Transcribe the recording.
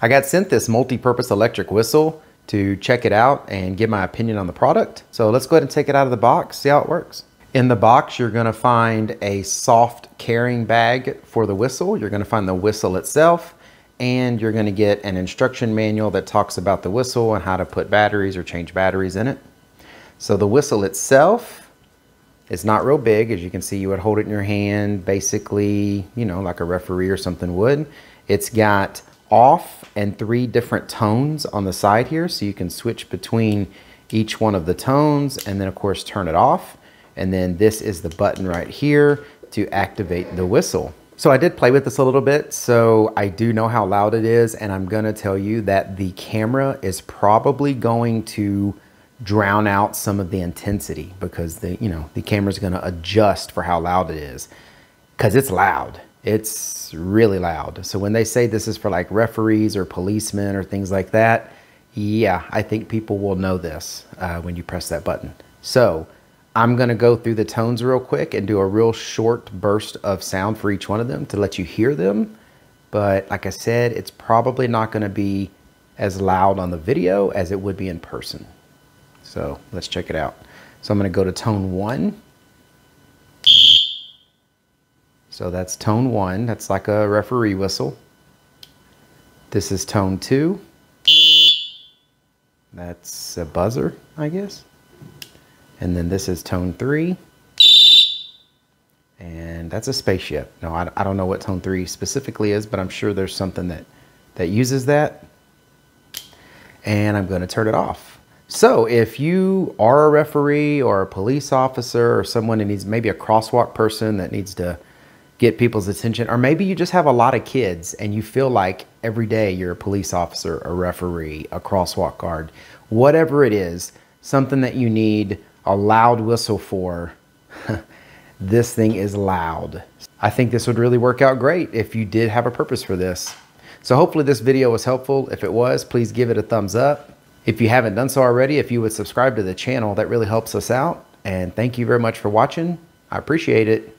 I got sent this multi-purpose electric whistle to check it out and get my opinion on the product. So let's go ahead and take it out of the box, see how it works. In the box, you're gonna find a soft carrying bag for the whistle. You're gonna find the whistle itself, and you're gonna get an instruction manual that talks about the whistle and how to put batteries or change batteries in it. So the whistle itself is not real big. As you can see, you would hold it in your hand, basically, you know, like a referee or something would. It's got off and three different tones on the side here, so you can switch between each one of the tones and then of course turn it off. And then this is the button right here to activate the whistle. So I did play with this a little bit, so I do know how loud it is, and I'm gonna tell you that the camera is probably going to drown out some of the intensity because the camera's gonna adjust for how loud it is, because it's loud. It's really loud. So when they say this is for like referees or policemen or things like that, yeah, I think people will know this when you press that button. So I'm gonna go through the tones real quick and do a real short burst of sound for each one of them to let you hear them. But like I said, it's probably not gonna be as loud on the video as it would be in person. So let's check it out. So I'm gonna go to tone one. So that's tone one, that's like a referee whistle. This is tone two. That's a buzzer, I guess. And then this is tone three. And that's a spaceship. Now, I don't know what tone three specifically is, but I'm sure there's something that uses that. And I'm gonna turn it off. So if you are a referee or a police officer or someone that needs, maybe a crosswalk person that needs to get people's attention, or maybe you just have a lot of kids and you feel like every day you're a police officer, a referee, a crosswalk guard, whatever it is, something that you need a loud whistle for, this thing is loud. I think this would really work out great if you did have a purpose for this. So hopefully this video was helpful. If it was, please give it a thumbs up. If you haven't done so already, if you would subscribe to the channel, that really helps us out. And thank you very much for watching. I appreciate it.